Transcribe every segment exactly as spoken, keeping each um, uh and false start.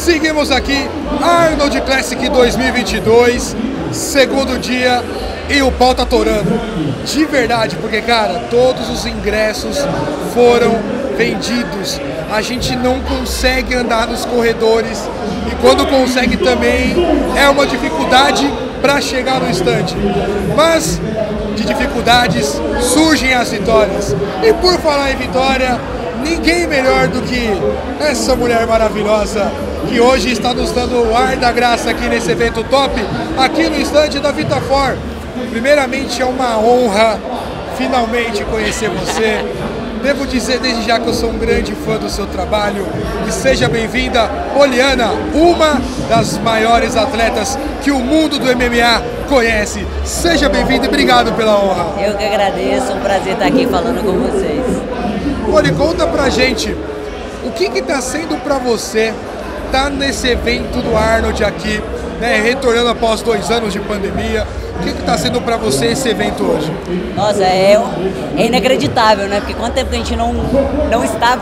Seguimos aqui, Arnold Classic dois mil e vinte e dois, segundo dia, e o pau tá torando. De verdade, porque, cara, todos os ingressos foram vendidos. A gente não consegue andar nos corredores e quando consegue também é uma dificuldade para chegar no estande. Mas de dificuldades surgem as vitórias. E por falar em vitória, ninguém melhor do que essa mulher maravilhosa que hoje está nos dando o ar da graça aqui nesse evento top, aqui no estande da VitaFor. Primeiramente é uma honra finalmente conhecer você. Devo dizer desde já que eu sou um grande fã do seu trabalho e seja bem-vinda, Poliana, uma das maiores atletas que o mundo do M M A conhece. Seja bem-vinda e obrigado pela honra. Eu que agradeço, é um prazer estar aqui falando com vocês. Poli, conta pra gente, o que que tá sendo pra você tá nesse evento do Arnold aqui, né, retornando após dois anos de pandemia? O que está sendo para você esse evento hoje? Nossa, é, é inacreditável, né? Porque quanto tempo que a gente não, não está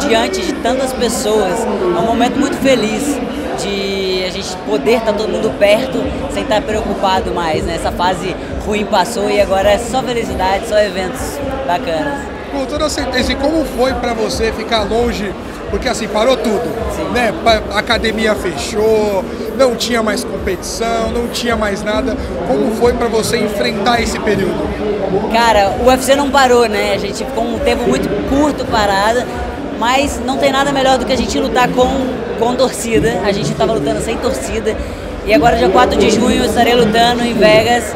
diante de tantas pessoas. É um momento muito feliz de a gente poder estar todo mundo perto, sem estar preocupado mais, né? Essa fase ruim passou e agora é só felicidade, só eventos bacanas. Com toda certeza. E como foi para você ficar longe? Porque assim, parou tudo, né? A academia fechou, não tinha mais competição, não tinha mais nada. Como foi para você enfrentar esse período? Cara, o U F C não parou, né? A gente ficou um tempo muito curto parada, mas não tem nada melhor do que a gente lutar com, com torcida. A gente estava lutando sem torcida. E agora, dia quatro de junho, eu estarei lutando em Vegas.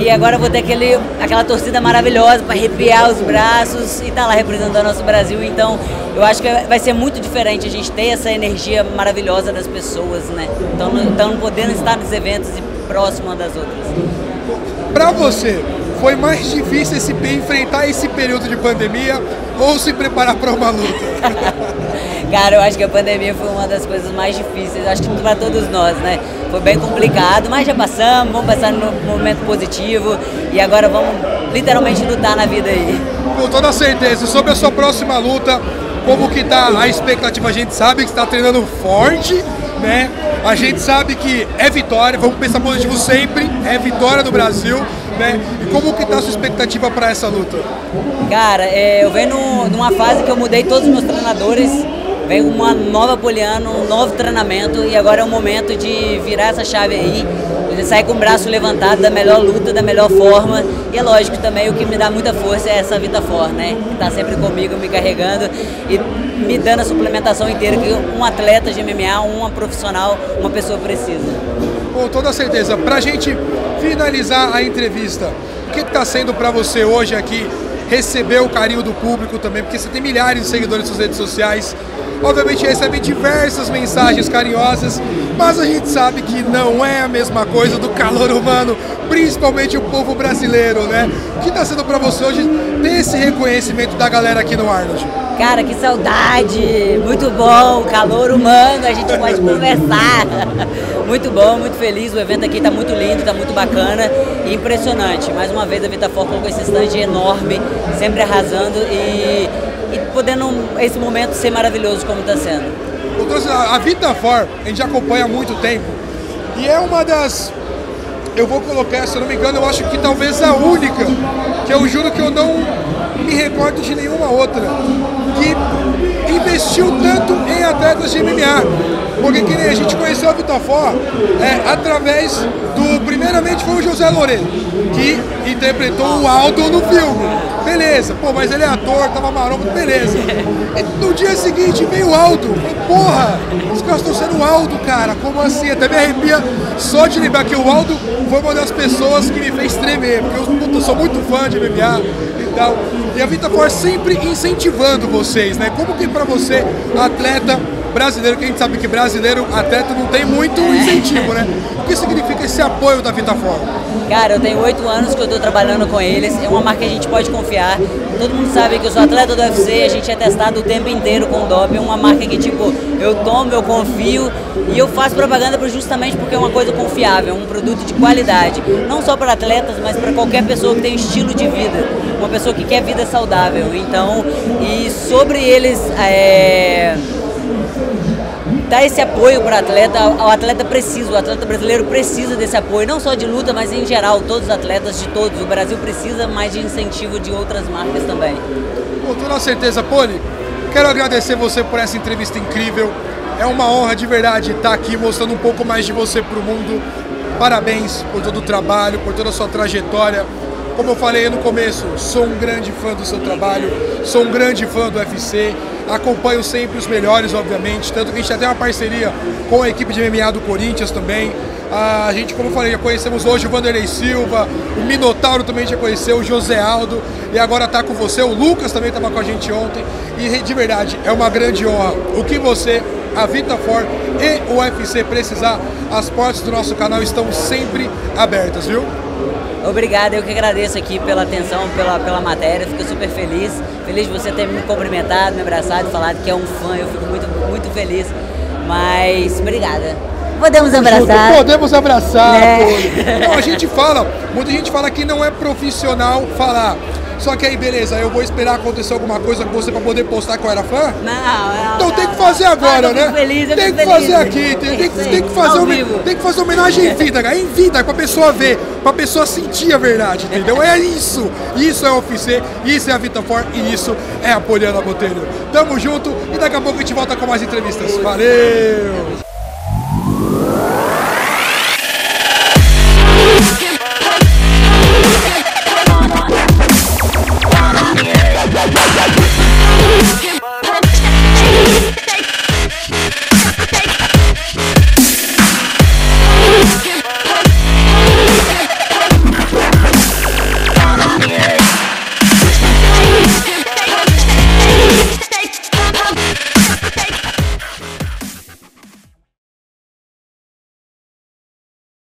E agora vou ter aquele, aquela torcida maravilhosa para arrepiar os braços e estar lá representando o nosso Brasil. Então, eu acho que vai ser muito diferente a gente ter essa energia maravilhosa das pessoas, né? Então, então podendo estar nos eventos e próximo das outras. Para você, foi mais difícil esse, enfrentar esse período de pandemia ou se preparar para uma luta? Cara, eu acho que a pandemia foi uma das coisas mais difíceis, acho que para todos nós, né? Foi bem complicado, mas já passamos, vamos passar no momento positivo e agora vamos literalmente lutar na vida aí. Com toda certeza. Sobre a sua próxima luta, como que tá a expectativa? A gente sabe que você está treinando forte, né? A gente sabe que é vitória, vamos pensar positivo sempre, é vitória do Brasil. Né? E como que tá a sua expectativa para essa luta? Cara, é, eu venho numa fase que eu mudei todos os meus treinadores. Vem uma nova Poliana, um novo treinamento e agora é o momento de virar essa chave aí, sair com o braço levantado da melhor luta, da melhor forma. E é lógico também, o que me dá muita força é essa VitaFor, né? Que tá sempre comigo, me carregando e me dando a suplementação inteira que um atleta de M M A, uma profissional, uma pessoa precisa. Com toda certeza. Pra gente finalizar a entrevista, o que que tá sendo pra você hoje aqui? Receber o carinho do público também, porque você tem milhares de seguidores nas suas redes sociais. Obviamente recebe diversas mensagens carinhosas, mas a gente sabe que não é a mesma coisa do calor humano, principalmente o povo brasileiro, né? O que tá sendo pra você hoje ter esse reconhecimento da galera aqui no Arnold? Cara, que saudade! Muito bom, calor humano, a gente pode conversar. Muito bom, muito feliz, o evento aqui tá muito lindo, tá muito bacana e impressionante. Mais uma vez a VitaFor com esse stand enorme, sempre arrasando e, e podendo esse momento ser maravilhoso como está sendo. A VitaFor, a gente já acompanha há muito tempo e é uma das, eu vou colocar, se eu não me engano, eu acho que talvez a única, que eu juro que eu não me recordo de nenhuma outra, que investiu tanto em atletas de M M A. Porque que nem a gente conheceu a VitaFor é, através do, primeiramente foi o José Loreto, que interpretou o Aldo no filme. Beleza, pô, mas ele é ator, tava marombo, beleza. E no dia seguinte veio o Aldo. Porra, os caras estão sendo o Aldo, cara, como assim? Até me arrepia só de lembrar que o Aldo foi uma das pessoas que me fez tremer, porque eu, puta, sou muito fã de M M A e tal. E a VitaFor sempre incentivando vocês, né? Como que pra você, atleta brasileiro, que a gente sabe que brasileiro atleta não tem muito incentivo, né? O que significa esse apoio da VitaFor? Cara, eu tenho oito anos que eu tô trabalhando com eles, é uma marca que a gente pode confiar, todo mundo sabe que eu sou atleta do U F C, a gente é testado o tempo inteiro com o doping, é uma marca que tipo, eu tomo, eu confio e eu faço propaganda justamente porque é uma coisa confiável, um produto de qualidade, não só para atletas, mas para qualquer pessoa que tem um estilo de vida, uma pessoa que quer vida saudável, então, e sobre eles, é... dar esse apoio para o atleta. O atleta precisa, o atleta brasileiro precisa desse apoio, não só de luta, mas em geral, todos os atletas de todos. O Brasil precisa mais de incentivo de outras marcas também. Com toda certeza, Poli, quero agradecer você por essa entrevista incrível. É uma honra de verdade estar aqui mostrando um pouco mais de você para o mundo. Parabéns por todo o trabalho, por toda a sua trajetória. Como eu falei no começo, sou um grande fã do seu trabalho, sou um grande fã do U F C, acompanho sempre os melhores, obviamente, tanto que a gente já tem uma parceria com a equipe de M M A do Corinthians também. A gente, como eu falei, já conhecemos hoje o Vanderlei Silva, o Minotauro também já conheceu, o José Aldo, e agora está com você, o Lucas também estava com a gente ontem, e de verdade, é uma grande honra. O que você, a VitaFor e o U F C precisar, as portas do nosso canal estão sempre abertas, viu? Obrigado, eu que agradeço aqui pela atenção, pela, pela matéria, fico super feliz, feliz de você ter me cumprimentado, me abraçado, falado que é um fã, eu fico muito, muito feliz, mas obrigada. Podemos abraçar. Podemos abraçar. É. Não, a gente fala, muita gente fala que não é profissional falar. Só que aí, beleza, eu vou esperar acontecer alguma coisa com você pra poder postar que eu era fã? Não, não, então não, tem que fazer agora, ah, né? Feliz, tem que fazer feliz. Aqui, tem, tem, tem, que fazer um, tem que fazer homenagem em vida, cara, em vida, pra pessoa ver, pra pessoa sentir a verdade, entendeu? É isso, isso é o U F C, isso é a VitaFor e isso é a Poliana Botelho. Tamo junto e daqui a pouco a gente volta com mais entrevistas. Valeu!